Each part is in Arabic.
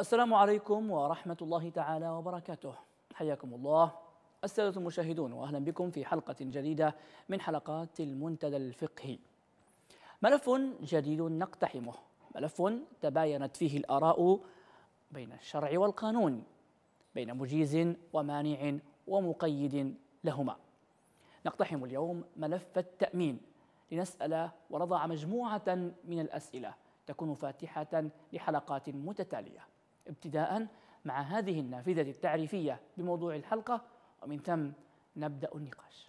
السلام عليكم ورحمة الله تعالى وبركاته. حياكم الله السادة المشاهدون، وأهلا بكم في حلقة جديدة من حلقات المنتدى الفقهي. ملف جديد نقتحمه، ملف تباينت فيه الآراء بين الشرع والقانون، بين مجيز ومانع ومقيد لهما. نقتحم اليوم ملف التأمين لنسأل ونضع مجموعة من الأسئلة تكون فاتحة لحلقات متتالية، ابتداء مع هذه النافذة التعريفية بموضوع الحلقة، ومن ثم نبدأ النقاش.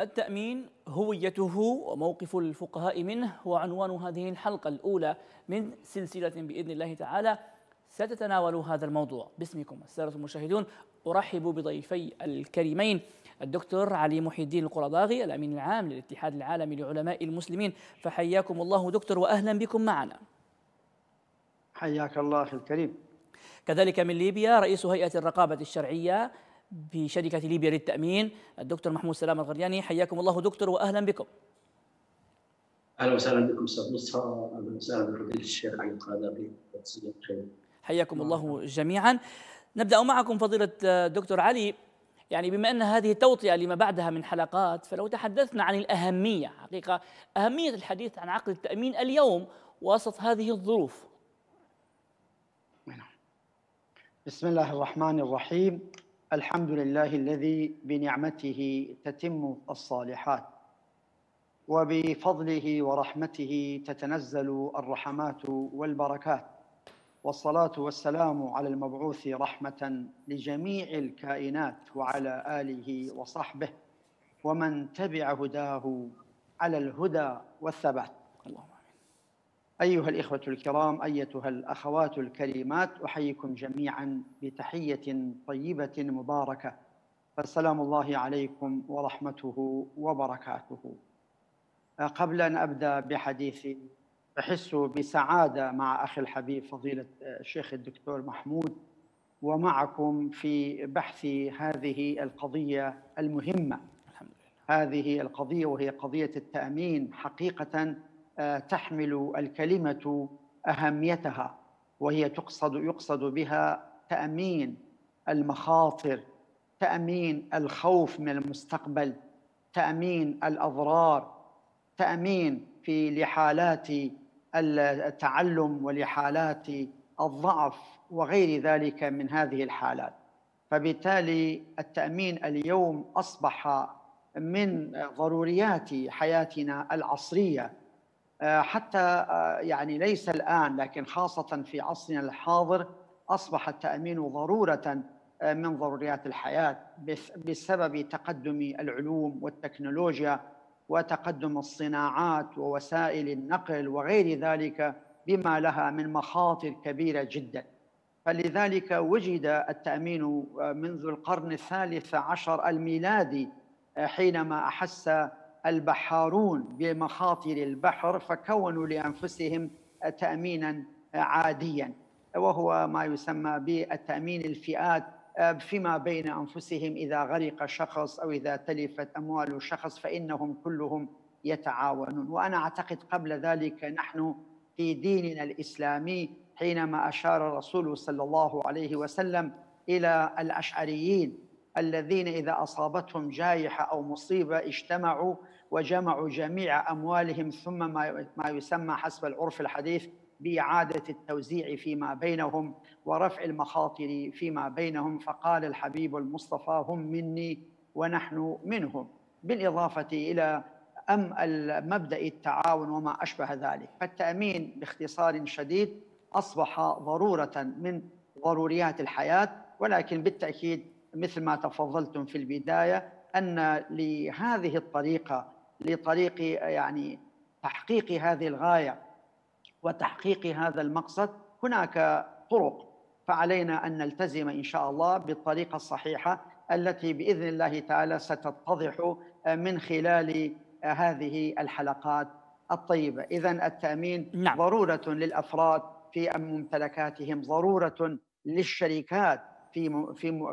التأمين، هويته وموقف الفقهاء منه، وعنوان هذه الحلقة الأولى من سلسلة بإذن الله تعالى ستتناول هذا الموضوع. باسمكم السادة المشاهدون أرحب بضيفي الكريمين الدكتور علي محيي الدين القره داغي الأمين العام للاتحاد العالمي لعلماء المسلمين، فحياكم الله دكتور وأهلا بكم معنا. حياك الله أخي الكريم. كذلك من ليبيا رئيس هيئة الرقابة الشرعية بشركة ليبيا للتأمين الدكتور محمود سلامة الغرياني، حياكم الله دكتور وأهلا بكم. أهلا وسهلا بكم أستاذ مصطفى، أهلا وسهلا بالفضيلة الشيخ علي القادري، حياكم الله جميعا. نبدأ معكم فضيلة الدكتور علي، يعني بما أن هذه توطئة لما بعدها من حلقات، فلو تحدثنا عن الأهمية، حقيقة أهمية الحديث عن عقد التأمين اليوم وسط هذه الظروف. بسم الله الرحمن الرحيم، الحمد لله الذي بنعمته تتم الصالحات وبفضله ورحمته تتنزل الرحمات والبركات، والصلاة والسلام على المبعوث رحمة لجميع الكائنات وعلى آله وصحبه ومن تبع هداه على الهدى والثبات. أيها الإخوة الكرام، أيتها الأخوات الكريمات، أحييكم جميعا بتحية طيبة مباركة، فالسلام الله عليكم ورحمته وبركاته. قبل أن أبدأ بحديثي، أحس بسعادة مع أخي الحبيب فضيلة الشيخ الدكتور محمود ومعكم في بحث هذه القضية المهمة. الحمد لله. هذه القضية وهي قضية التأمين حقيقة تحمل الكلمة أهميتها، وهي يقصد بها تأمين المخاطر، تأمين الخوف من المستقبل، تأمين الأضرار، تأمين في لحالات التعلم ولحالات الضعف وغير ذلك من هذه الحالات. فبالتالي التأمين اليوم أصبح من ضروريات حياتنا العصرية، حتى يعني ليس الآن لكن خاصة في عصرنا الحاضر أصبح التأمين ضرورة من ضروريات الحياة بسبب تقدم العلوم والتكنولوجيا وتقدم الصناعات ووسائل النقل وغير ذلك بما لها من مخاطر كبيرة جدا. فلذلك وجد التأمين منذ القرن الثالث عشر الميلادي، حينما أحس البحارون بمخاطر البحر فكونوا لأنفسهم تأمينا عاديا، وهو ما يسمى بالتأمين الفئات فيما بين أنفسهم. إذا غرق شخص أو إذا تلفت أموال شخص فإنهم كلهم يتعاونون. وأنا أعتقد قبل ذلك نحن في ديننا الإسلامي حينما أشار الرسول صلى الله عليه وسلم إلى الأشعريين الذين إذا أصابتهم جائحة أو مصيبة اجتمعوا وجمعوا جميع أموالهم، ثم ما يسمى حسب العرف الحديث بإعادة التوزيع فيما بينهم ورفع المخاطر فيما بينهم، فقال الحبيب المصطفى: هم مني ونحن منهم، بالإضافة إلى مبدأ التعاون وما أشبه ذلك. فالتأمين باختصار شديد أصبح ضرورة من ضروريات الحياة، ولكن بالتأكيد مثل ما تفضلتم في البداية أن لهذه الطريقة، لطريق يعني تحقيق هذه الغاية وتحقيق هذا المقصد، هناك طرق، فعلينا أن نلتزم إن شاء الله بالطريقة الصحيحة التي بإذن الله تعالى ستتضح من خلال هذه الحلقات الطيبة. إذن التأمين نعم. ضرورة للأفراد في ممتلكاتهم، ضرورة للشركات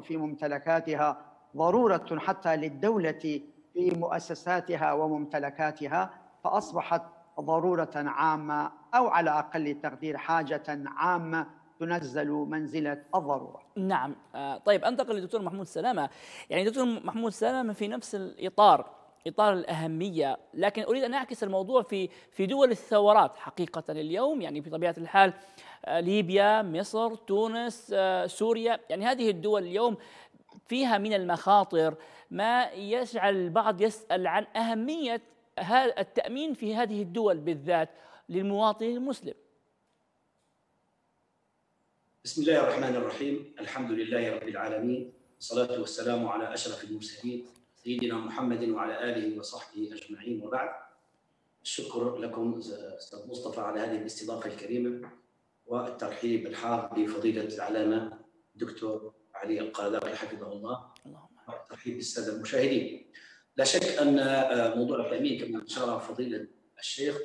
في ممتلكاتها، ضرورة حتى للدولة في مؤسساتها وممتلكاتها، فأصبحت ضرورة عامة أو على أقل تقدير حاجة عامة تنزل منزلة الضرورة. نعم. طيب أنتقل للدكتور محمود سلامة. يعني دكتور محمود سلامة في نفس الإطار، إطار الأهمية، لكن أريد أن أعكس الموضوع في دول الثورات حقيقة اليوم، يعني بطبيعة الحال ليبيا، مصر، تونس، سوريا، يعني هذه الدول اليوم فيها من المخاطر ما يجعل البعض يسأل عن أهمية التأمين في هذه الدول بالذات للمواطن المسلم. بسم الله الرحمن الرحيم، الحمد لله رب العالمين، والصلاة والسلام على أشرف المرسلين سيدنا محمد وعلى آله وصحبه أجمعين، وبعد. الشكر لكم أستاذ مصطفى على هذه الاستضافة الكريمة، والترحيب الحار بفضيلة العلامة الدكتور علي القادري حفظه الله، والترحيب بالسادة المشاهدين. لا شك أن موضوع التأمين كما أشار فضيلة الشيخ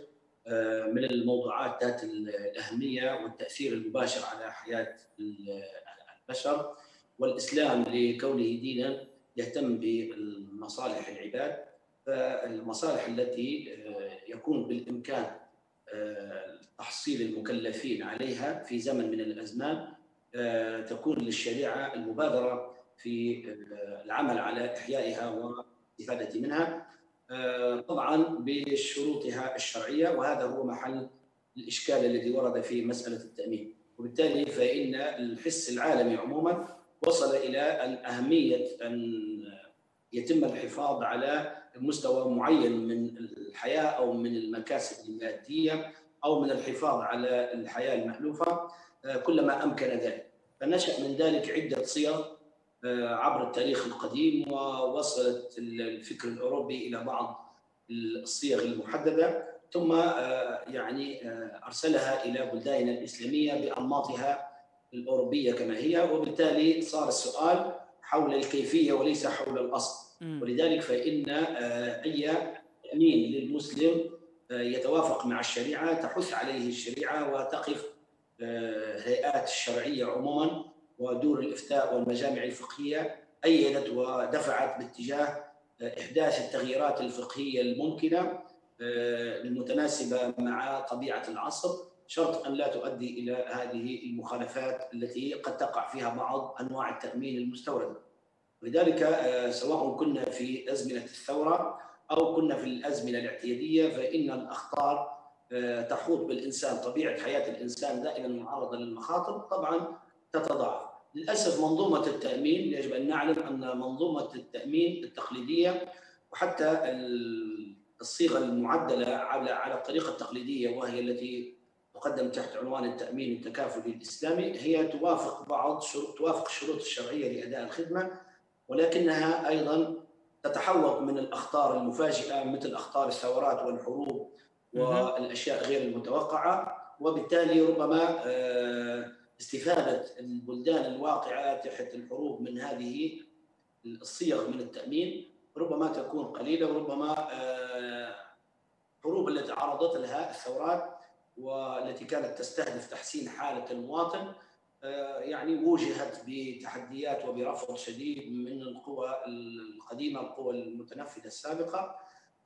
من الموضوعات ذات الأهمية والتأثير المباشر على حياة البشر، والإسلام لكونه دينا يهتم بمصالح العباد، فالمصالح التي يكون بالإمكان تحصيل المكلفين عليها في زمن من الأزمان تكون للشريعة المبادرة في العمل على إحيائها والاستفادة منها، طبعا بشروطها الشرعية، وهذا هو محل الإشكال الذي ورد في مسألة التأمين. وبالتالي فإن الحس العالمي عموما وصل إلى أهمية أن يتم الحفاظ على مستوى معين من الحياة أو من المكاسب المادية أو من الحفاظ على الحياة المألوفة كلما أمكن ذلك. فنشأ من ذلك عدة صيغ عبر التاريخ القديم، ووصلت الفكر الأوروبي إلى بعض الصيغ المحددة، ثم يعني أرسلها إلى بلداننا الإسلامية بأنماطها الأوروبية كما هي، وبالتالي صار السؤال حول الكيفية وليس حول الأصل. ولذلك فإن أي تأمين للمسلم يتوافق مع الشريعة تحث عليه الشريعة، وتقف هيئات الشرعية عموما ودور الإفتاء والمجامع الفقهية أيدت ودفعت باتجاه إحداث التغييرات الفقهية الممكنة المتناسبة مع طبيعة العصر، شرط أن لا تؤدي إلى هذه المخالفات التي قد تقع فيها بعض أنواع التأمين المستوردة. لذلك سواء كنا في أزمنة الثورة أو كنا في الأزمنة الاعتيادية، فإن الأخطار تحوط بالإنسان، طبيعة حياة الإنسان دائما معرضة للمخاطر طبعا تتضاعف. للأسف منظومة التأمين، يجب أن نعلم أن منظومة التأمين التقليدية وحتى الصيغة المعدلة على الطريقة التقليدية، وهي التي تقدم تحت عنوان التأمين التكافلي الإسلامي، هي توافق الشروط الشرعية لأداء الخدمة، ولكنها أيضا تتحوط من الأخطار المفاجئة مثل أخطار الثورات والحروب والأشياء غير المتوقعة، وبالتالي ربما استفادة البلدان الواقعة تحت الحروب من هذه الصيغ من التأمين، ربما تكون قليلة، وربما الحروب التي تعرضت لها الثورات والتي كانت تستهدف تحسين حالة المواطن يعني واجهت بتحديات وبرفض شديد من القوى القديمة، القوى المتنفذة السابقة،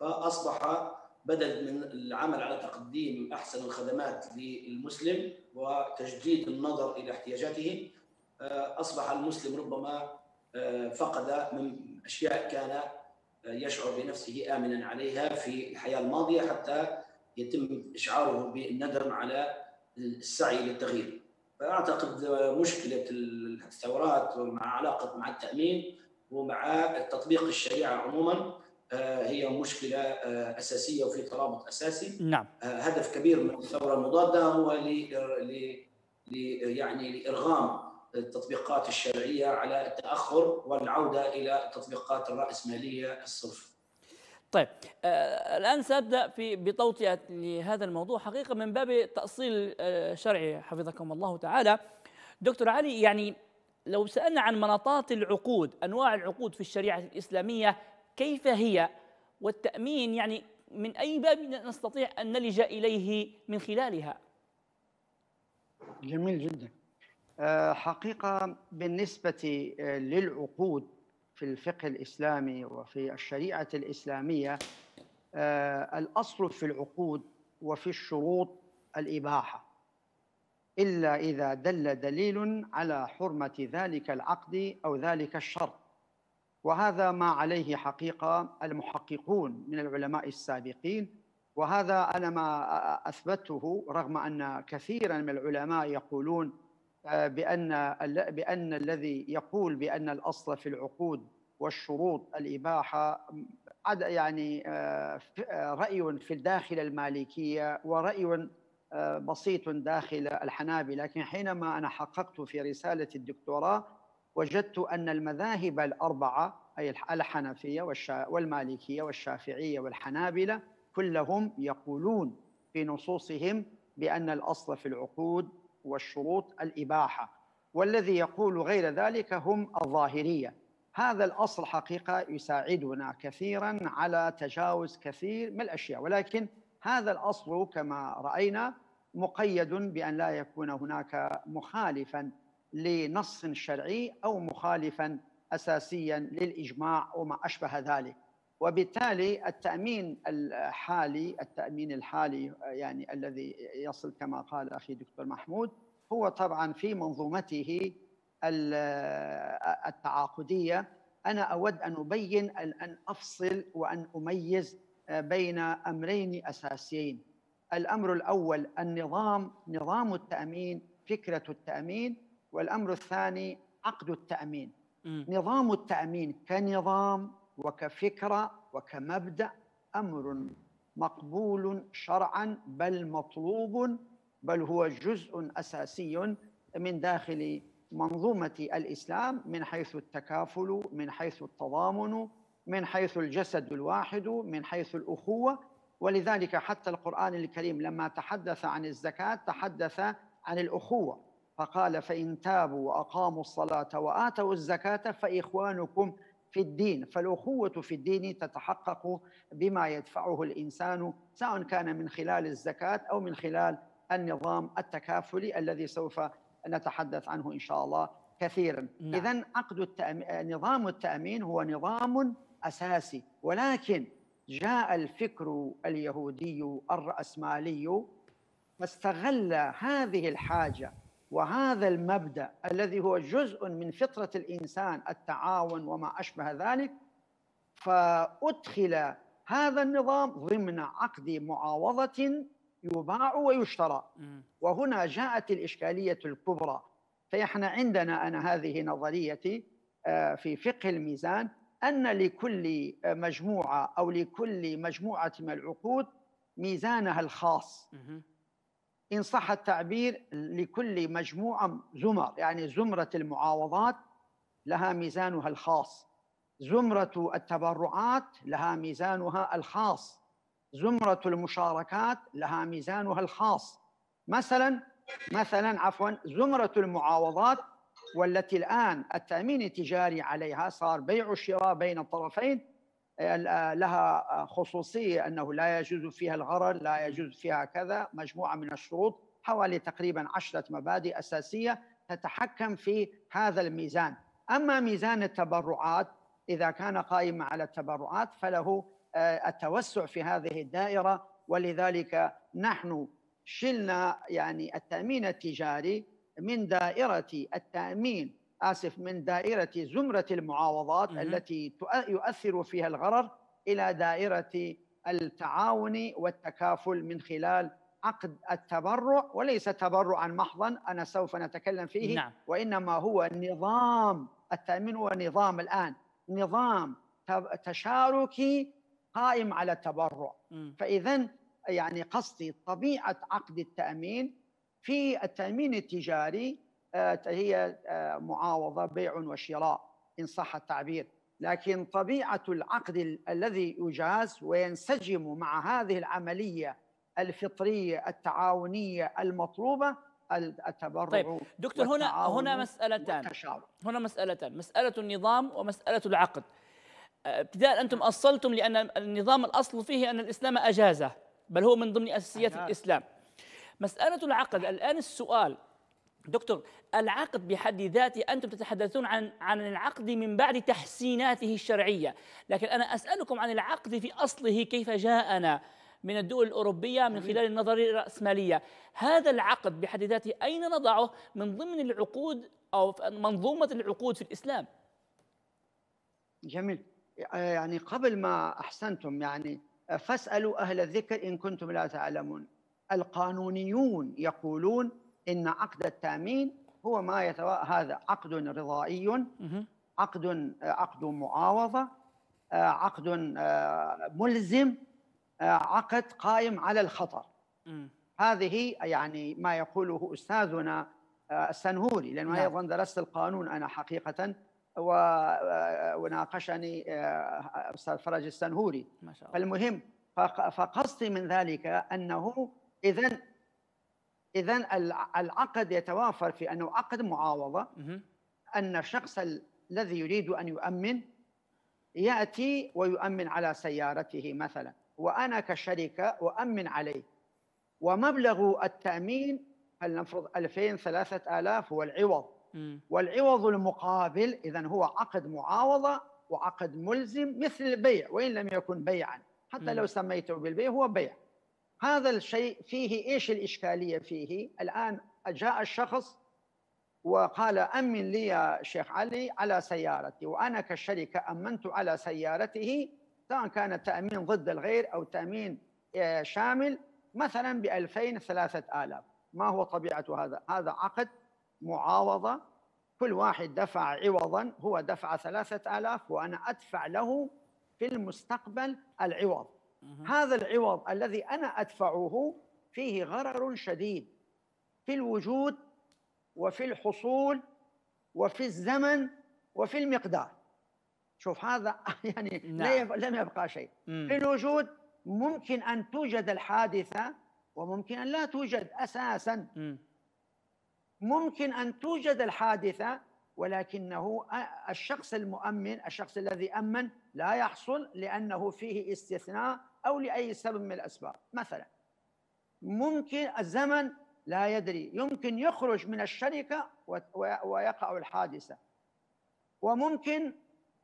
فأصبح بدل من العمل على تقديم أحسن الخدمات للمسلم وتجديد النظر إلى احتياجاته، أصبح المسلم ربما فقد من أشياء كان يشعر بنفسه آمنا عليها في الحياة الماضية، حتى يتم إشعاره بالندم على السعي للتغيير. فأعتقد مشكلة الثورات مع علاقة مع التأمين ومع تطبيق الشريعة عموما هي مشكلة أساسية وفي ترابط أساسي. نعم. هدف كبير من الثورة المضادة هو لإرغام التطبيقات الشرعية على التأخر والعودة إلى التطبيقات الرأسمالية الصرف. طيب الآن سأبدأ بتوطئة لهذا الموضوع حقيقة من باب تأصيل شرعي حفظكم الله تعالى. دكتور علي، يعني لو سألنا عن مناطات العقود، أنواع العقود في الشريعة الإسلامية كيف هي، والتأمين يعني من أي باب نستطيع أن نلجأ إليه من خلالها؟ جميل جدا. حقيقة بالنسبة للعقود في الفقه الإسلامي وفي الشريعة الإسلامية الأصل في العقود وفي الشروط الإباحة، إلا إذا دل دليل على حرمة ذلك العقد أو ذلك الشرط، وهذا ما عليه حقيقة المحققون من العلماء السابقين، وهذا أنا ما أثبته، رغم أن كثيراً من العلماء يقولون بأن الذي يقول بأن الأصل في العقود والشروط الإباحة يعني رأي في داخل المالكية ورأي بسيط داخل الحنابلة، لكن حينما أنا حققت في رسالة الدكتوراه وجدت أن المذاهب الأربعة أي الحنفية والمالكية والشافعية والحنابلة كلهم يقولون في نصوصهم بأن الأصل في العقود والشروط الإباحة، والذي يقول غير ذلك هم الظاهرية. هذا الأصل حقيقة يساعدنا كثيراً على تجاوز كثير من الأشياء، ولكن هذا الأصل كما رأينا مقيد بأن لا يكون هناك مخالفاً لنص شرعي أو مخالفاً أساسياً للإجماع وما أشبه ذلك. وبالتالي التأمين الحالي يعني الذي يصل كما قال أخي دكتور محمود هو طبعاً في منظومته التعاقدية. أنا أود أن أبين أن أفصل وأن أميز بين أمرين أساسيين. الأمر الأول نظام التأمين، فكرة التأمين، والأمر الثاني عقد التأمين. نظام التأمين كنظام وكفكرة وكمبدأ أمر مقبول شرعاً، بل مطلوب، بل هو جزء أساسي من داخل منظومة الإسلام، من حيث التكافل، من حيث التضامن، من حيث الجسد الواحد، من حيث الأخوة. ولذلك حتى القرآن الكريم لما تحدث عن الزكاة تحدث عن الأخوة، فقال فإن تابوا وأقاموا الصلاة وآتوا الزكاة فإخوانكم في الدين. فالأخوة في الدين تتحقق بما يدفعه الإنسان، سواء كان من خلال الزكاة أو من خلال النظام التكافلي الذي سوف نتحدث عنه إن شاء الله كثيراً. نعم. إذن نظام التأمين هو نظام أساسي، ولكن جاء الفكر اليهودي الرأسمالي واستغل هذه الحاجة وهذا المبدأ الذي هو جزء من فطرة الإنسان، التعاون وما أشبه ذلك، فأدخل هذا النظام ضمن عقد معاوضة يباع ويشترى. وهنا جاءت الإشكالية الكبرى. فإحنا عندنا، أنا هذه نظريتي في فقه الميزان، أن لكل مجموعة أو لكل مجموعة من العقود ميزانها الخاص، إن صح التعبير، لكل مجموعة زمر، يعني زمرة المعاوضات لها ميزانها الخاص، زمرة التبرعات لها ميزانها الخاص، زمرة المشاركات لها ميزانها الخاص. مثلا عفوا زمرة المعاوضات، والتي الآن التأمين التجاري عليها صار بيع وشراء بين الطرفين، لها خصوصية أنه لا يجوز فيها الغرر، لا يجوز فيها كذا، مجموعة من الشروط، حوالي تقريبا 10 مبادئ أساسية تتحكم في هذا الميزان. أما ميزان التبرعات إذا كان قائما على التبرعات فله التوسع في هذه الدائرة، ولذلك نحن شلنا يعني التأمين التجاري من دائرة التأمين، آسف، من دائرة زمرة المعاوضات التي يؤثر فيها الغرر إلى دائرة التعاون والتكافل من خلال عقد التبرع، وليس تبرعا محضا أنا سوف نتكلم فيه، نعم. وإنما هو نظام التأمين، هو نظام الآن، نظام تشاركي قائم على التبرع. فإذا يعني قصدي طبيعة عقد التأمين في التأمين التجاري هي معاوضة، بيع وشراء إن صح التعبير، لكن طبيعة العقد الذي يجاز وينسجم مع هذه العملية الفطرية التعاونية المطلوبة التبرع. طيب دكتور، هنا مسألتان، مسألة النظام ومسألة العقد. ابتداء أنتم أصلتم، لأن النظام الأصل فيه أن الإسلام أجازه، بل هو من ضمن أساسيات الإسلام. مسألة العقد الآن، السؤال دكتور، العقد بحد ذاته أنتم تتحدثون عن العقد من بعد تحسيناته الشرعية، لكن أنا أسألكم عن العقد في أصله، كيف جاءنا من الدول الأوروبية من خلال النظرية الرأسمالية. هذا العقد بحد ذاته أين نضعه من ضمن العقود أو منظومة العقود في الإسلام؟ جميل، يعني قبل ما أحسنتم يعني فاسألوا أهل الذكر إن كنتم لا تعلمون. القانونيون يقولون إن عقد التأمين هو ما هذا عقد رضائي، عقد معاوضة، عقد ملزم، عقد قائم على الخطر. هذه يعني ما يقوله أستاذنا السنهوري، لأنه أيضا درست القانون أنا حقيقة، وناقشني أستاذ فرج السنهوري. فالمهم فقصدي من ذلك أنه إذن العقد يتوافر في أنه عقد معاوضة، أن الشخص الذي يريد أن يؤمن يأتي ويؤمن على سيارته مثلا، وأنا كشركة أؤمن عليه، ومبلغ التأمين فلنفرض 2000 3000 هو العوض، والعوض المقابل إذن هو عقد معاوضة وعقد ملزم، مثل البيع وإن لم يكن بيعا، حتى لو سميته بالبيع هو بيع. هذا الشيء فيه إيش الإشكالية فيه؟ الآن جاء الشخص وقال أمن لي يا شيخ علي على سيارتي، وأنا كشركة أمنت على سيارته، سواء كان تأمين ضد الغير أو تأمين شامل، مثلا ب2000 3000. ما هو طبيعة هذا؟ هذا عقد معاوضة، كل واحد دفع عوضا، هو دفع 3000 وأنا أدفع له في المستقبل العوض. هذا العوض الذي أنا أدفعه فيه غرر شديد في الوجود وفي الحصول وفي الزمن وفي المقدار. شوف هذا يعني لم يبقى شيء. في الوجود ممكن أن توجد الحادثة وممكن أن لا توجد أساساً، ممكن أن توجد الحادثة ولكنه الشخص المؤمن، الشخص الذي أمن لا يحصل لأنه فيه استثناء أو لأي سبب من الأسباب. مثلا ممكن الزمن لا يدري، يمكن يخرج من الشركة ويقع الحادثة، وممكن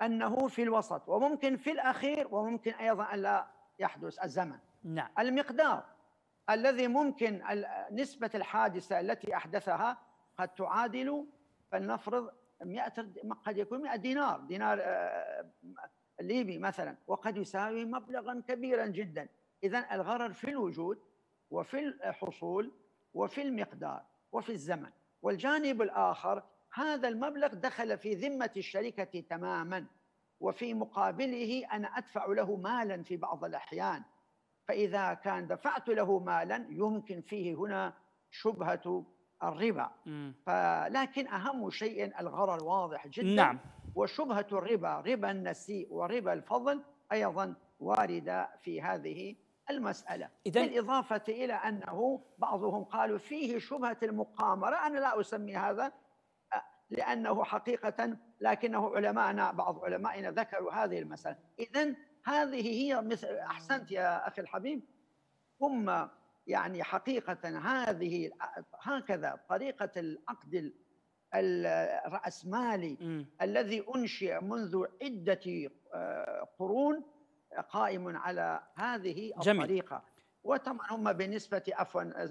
أنه في الوسط، وممكن في الأخير، وممكن أيضا أن لا يحدث الزمن. نعم. المقدار الذي ممكن نسبة الحادثة التي أحدثها قد تعادل فلنفرض 100، قد يكون 100 دينار، دينار ليبي مثلا، وقد يساوي مبلغا كبيرا جدا. إذن الغرر في الوجود وفي الحصول وفي المقدار وفي الزمن. والجانب الآخر، هذا المبلغ دخل في ذمة الشركة تماما، وفي مقابله أنا أدفع له مالا في بعض الأحيان، فإذا كان دفعت له مالا يمكن فيه هنا شبهة الربا. لكن أهم شيء الغرر واضح جدا. نعم. وشبهة الربا، ربا النسيء وربا الفضل، أيضا واردة في هذه المسألة، بالإضافة إلى أنه بعضهم قالوا فيه شبهة المقامرة. أنا لا أسمي هذا لأنه حقيقة، لكنه علماءنا، بعض علمائنا ذكروا هذه المسألة. إذن هذه هي مثل، أحسنت يا أخي الحبيب، هم يعني حقيقة هذه هكذا طريقة العقد الرأسمالي الذي أنشئ منذ عدة قرون قائم على هذه الطريقة. وطبعا هم بالنسبة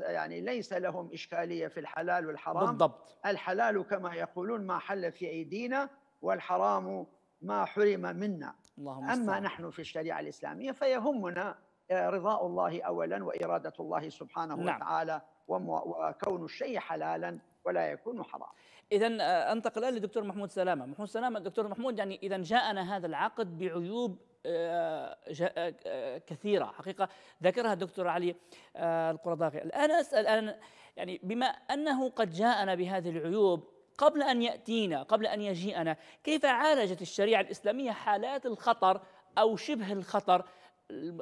يعني ليس لهم إشكالية في الحلال والحرام. بالضبط. الحلال كما يقولون ما حل في أيدينا، والحرام ما حرم منا. اللهم أما نحن في الشريعة الإسلامية فيهمنا رضاء الله أولا وإرادة الله سبحانه وتعالى، وكون الشيء حلالا ولا يكون حراما. إذا أنتقل الآن لدكتور محمود سلامة. محمود سلامة، دكتور محمود، يعني إذا جاءنا هذا العقد بعيوب كثيرة حقيقة ذكرها الدكتور علي القره داغي. الآن أسأل يعني بما أنه قد جاءنا بهذه العيوب قبل أن يأتينا، قبل أن يجيئنا، كيف عالجت الشريعة الإسلامية حالات الخطر أو شبه الخطر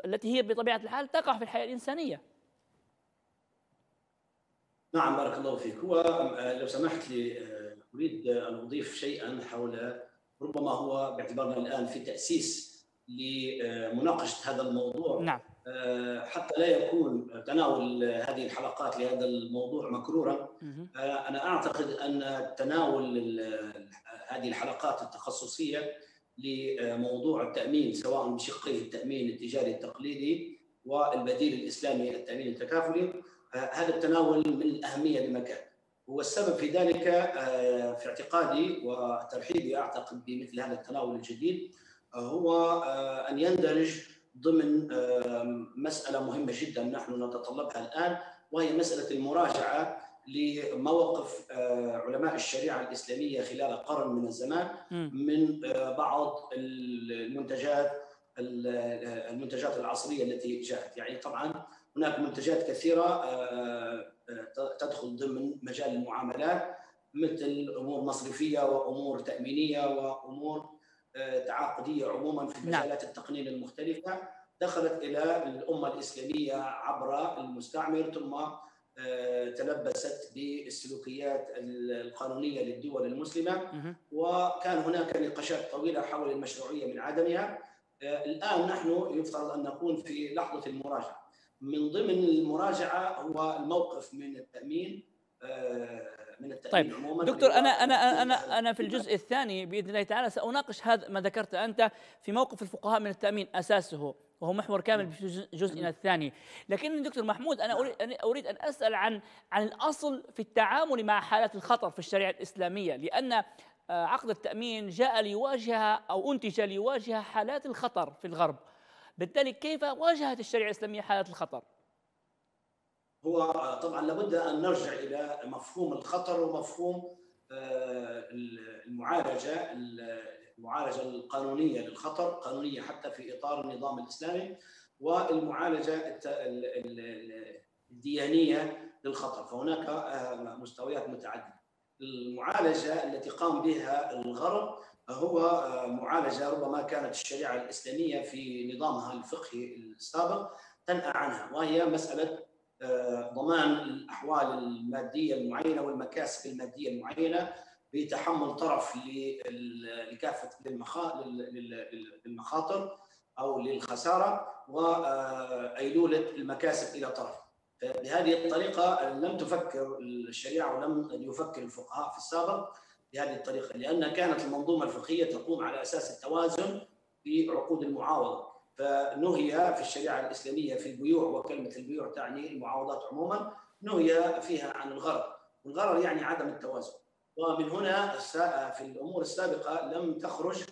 التي هي بطبيعة الحال تقع في الحياة الإنسانية؟ نعم، بارك الله فيك. ولو سمحت لي أريد أن أضيف شيئا حول ربما هو باعتبارنا الآن في تأسيس لمناقشة هذا الموضوع. نعم. حتى لا يكون تناول هذه الحلقات لهذا الموضوع مكرورا. أنا أعتقد أن تناول هذه الحلقات التخصصية لموضوع التأمين سواء بشقيه التأمين التجاري التقليدي والبديل الإسلامي التأمين التكافلي، هذا التناول من الأهمية لما كان. والسبب في ذلك في اعتقادي وترحيبي أعتقد بمثل هذا التناول الجديد هو أن يندرج ضمن مسألة مهمة جدا نحن نتطلبها الآن، وهي مسألة المراجعة لمواقف علماء الشريعة الإسلامية خلال قرن من الزمان من بعض المنتجات العصرية التي جاءت. يعني طبعا هناك منتجات كثيرة تدخل ضمن مجال المعاملات مثل أمور مصرفية وأمور تأمينية وأمور تعاقدية عموما في مجالات التقنين المختلفة، دخلت إلى الأمة الإسلامية عبر المستعمر ثم تلبست بالسلوكيات القانونية للدول المسلمة. وكان هناك نقاشات طويلة حول المشروعية من عدمها. الآن نحن يفترض أن نكون في لحظة المراجعة. من ضمن المراجعة هو الموقف من التأمين. طيب دكتور، أنا في الجزء الثاني بإذن الله تعالى سأناقش هذا ما ذكرت أنت في موقف الفقهاء من التأمين أساسه، وهو محور كامل في جزءنا الثاني. لكن دكتور محمود، أنا أريد أن أسأل عن الأصل في التعامل مع حالات الخطر في الشريعة الإسلامية، لأن عقد التأمين جاء ليواجه أو أنتج ليواجه حالات الخطر في الغرب، بالتالي كيف واجهت الشريعة الإسلامية حالات الخطر؟ هو طبعا لابد ان نرجع الى مفهوم الخطر ومفهوم المعالجه القانونيه للخطر، قانونيه حتى في اطار النظام الاسلامي، والمعالجه الديانيه للخطر، فهناك مستويات متعدده. المعالجه التي قام بها الغرب هو معالجه ربما كانت الشريعه الاسلاميه في نظامها الفقهي السابق تنأى عنها، وهي مساله ضمان الأحوال المادية المعينة والمكاسب المادية المعينة بتحمل طرف لكافة للمخاطر أو للخسارة، وأيلولة المكاسب إلى طرف. بهذه الطريقة لم تفكر الشريعة ولم يفكر الفقهاء في السابق بهذه الطريقة، لأن كانت المنظومة الفقهية تقوم على أساس التوازن في عقود المعاوضة، فنهي في الشريعة الإسلامية في البيوع، وكلمة البيوع تعني المعاوضات عموما، نهي فيها عن الغرر، والغرر يعني عدم التوازن. ومن هنا في الأمور السابقة لم تخرج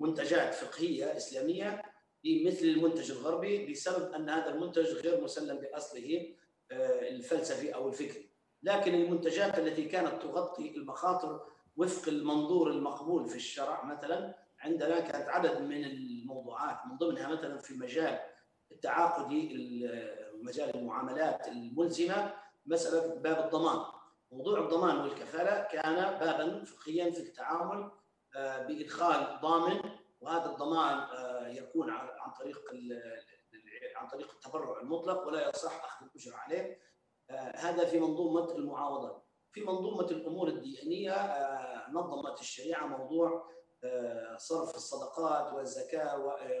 منتجات فقهية إسلامية مثل المنتج الغربي، بسبب أن هذا المنتج غير مسلم بأصله الفلسفي أو الفكري. لكن المنتجات التي كانت تغطي المخاطر وفق المنظور المقبول في الشرع مثلا، عندنا كانت عدد من الموضوعات، من ضمنها مثلا في مجال التعاقدي مجال المعاملات الملزمه مساله باب الضمان. موضوع الضمان والكفاله كان بابا فقهيا في التعامل بادخال ضامن، وهذا الضمان يكون عن طريق التبرع المطلق ولا يصح اخذ الاجره عليه. هذا في منظومه المعاوضه. في منظومه الامور الدينيه نظمت الشريعه موضوع صرف الصدقات والزكاة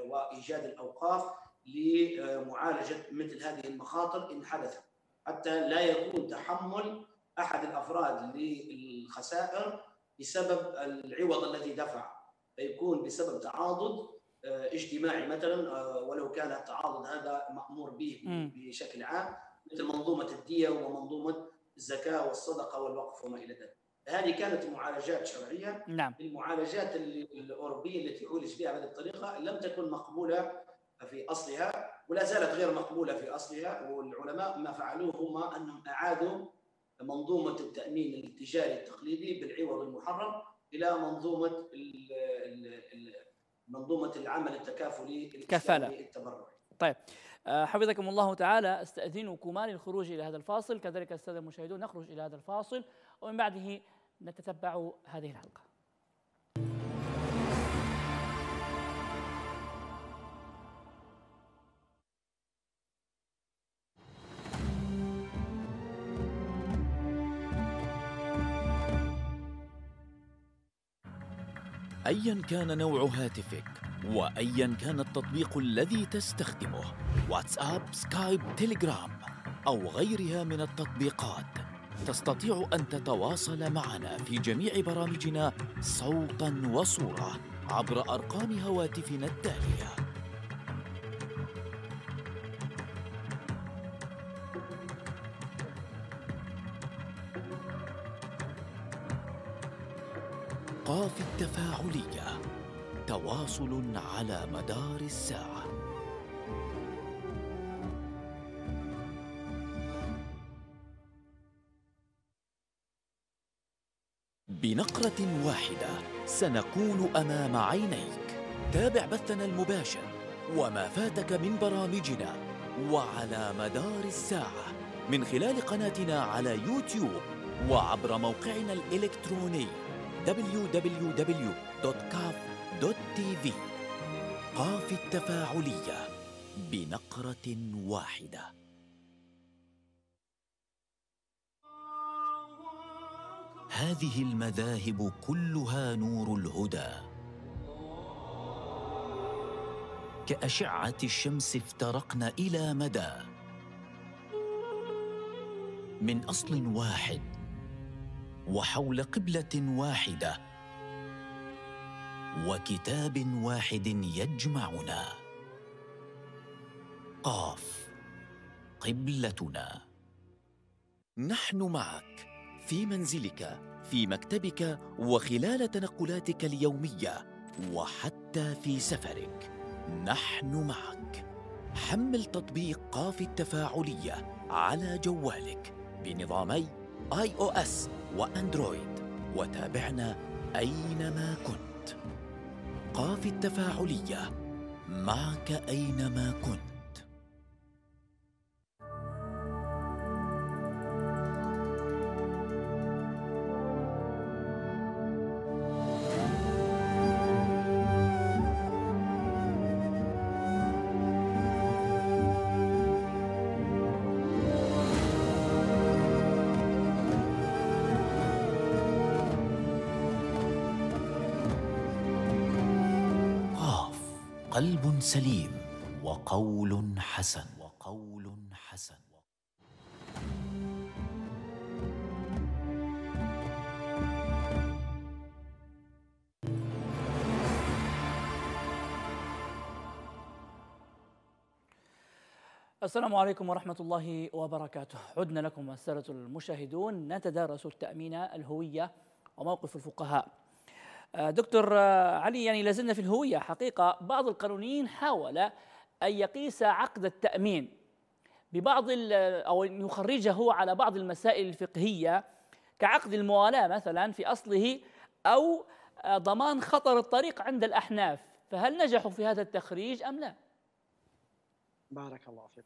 وإيجاد الأوقاف لمعالجة مثل هذه المخاطر إن حدثت، حتى لا يكون تحمل أحد الأفراد للخسائر بسبب العوض الذي دفع، فيكون بسبب تعاضد اجتماعي مثلا، ولو كان التعاضد هذا مأمور به بشكل عام مثل منظومة الدية ومنظومة الزكاة والصدقة والوقف وما إلى ذلك. هذه كانت معالجات شرعية. نعم. المعالجات الأوروبية التي عولج بها بهذه الطريقة لم تكن مقبولة في أصلها ولا زالت غير مقبولة في أصلها، والعلماء ما فعلوه هم أنهم أعادوا منظومة التأمين التجاري التقليدي بالعوض المحرم إلى منظومة العمل التكافلي التبرعي. طيب حفظكم الله تعالى، استأذنكما للخروج إلى هذا الفاصل، كذلك السادة المشاهدون نخرج إلى هذا الفاصل ومن بعده نتتبع هذه الحلقة. أياً كان نوع هاتفك وأياً كان التطبيق الذي تستخدمه، واتساب، سكايب، تيليجرام أو غيرها من التطبيقات، تستطيع أن تتواصل معنا في جميع برامجنا صوتاً وصورة عبر أرقام هواتفنا التالية. قاف التفاعلية، تواصل على مدار الساعة. بنقرة واحدة سنكون أمام عينيك. تابع بثنا المباشر وما فاتك من برامجنا وعلى مدار الساعة من خلال قناتنا على يوتيوب وعبر موقعنا الإلكتروني www.kaf.tv. قاف التفاعلية بنقرة واحدة. هذه المذاهب كلها نور الهدى كأشعة الشمس، افترقن إلى مدى من أصل واحد وحول قبلة واحدة وكتاب واحد يجمعنا. قاف قبلتنا. نحن معك في منزلك، في مكتبك، وخلال تنقلاتك اليومية، وحتى في سفرك. نحن معك. حمل تطبيق قاف التفاعلية على جوالك بنظامي iOS وأندرويد، وتابعنا أينما كنت. قاف التفاعلية معك أينما كنت. قلب سليم وقول حسن. السلام عليكم ورحمة الله وبركاته. عدنا لكم السادة المشاهدون، نتدارس التأمين، الهوية، وموقف الفقهاء. دكتور علي، يعني لازلنا في الهوية. حقيقة بعض القانونيين حاول أن يقيس عقد التأمين ببعض أو يخرجه على بعض المسائل الفقهية كعقد الموالاة مثلا في أصله، أو ضمان خطر الطريق عند الأحناف، فهل نجحوا في هذا التخريج أم لا؟ بارك الله فيك.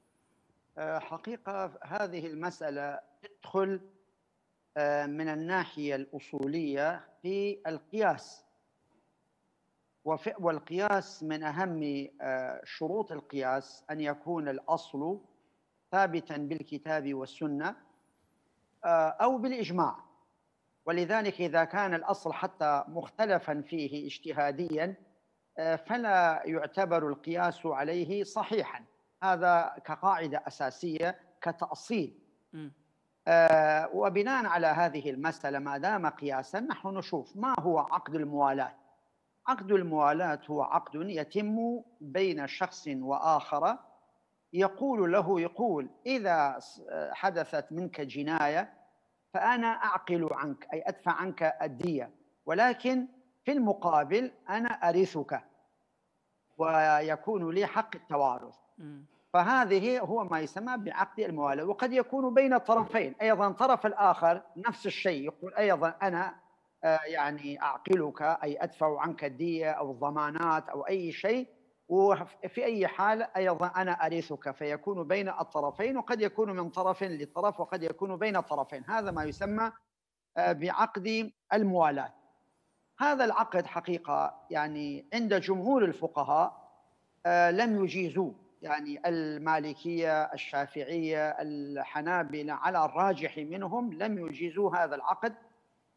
حقيقة هذه المسألة تدخل من الناحية الأصولية في القياس، والقياس من أهم شروط القياس أن يكون الأصل ثابتاً بالكتاب والسنة أو بالإجماع، ولذلك إذا كان الأصل حتى مختلفا فيه اجتهاديا فلا يعتبر القياس عليه صحيحا، هذا كقاعدة أساسية كتأصيل. وبناء على هذه المسألة ما دام قياسا نحن نشوف ما هو عقد الموالاة. عقد الموالاة هو عقد يتم بين شخص وآخر يقول له إذا حدثت منك جناية فأنا أعقل عنك، أي أدفع عنك الدية، ولكن في المقابل أنا أرثك ويكون لي حق التوارث. فهذه هو ما يسمى بعقد الموالاة. وقد يكون بين طرفين أيضا، طرف الآخر نفس الشيء يقول أيضا أنا يعني أعقلك، أي أدفع عنك الدية أو الضمانات أو أي شيء، وفي أي حال أيضا أنا أرثك، فيكون بين الطرفين، وقد يكون من طرف لطرف، وقد يكون بين طرفين. هذا ما يسمى بعقد الموالاة. هذا العقد حقيقة يعني عند جمهور الفقهاء لم يجيزوه، يعني المالكية الشافعية الحنابلة على الراجح منهم لم يجيزوا هذا العقد،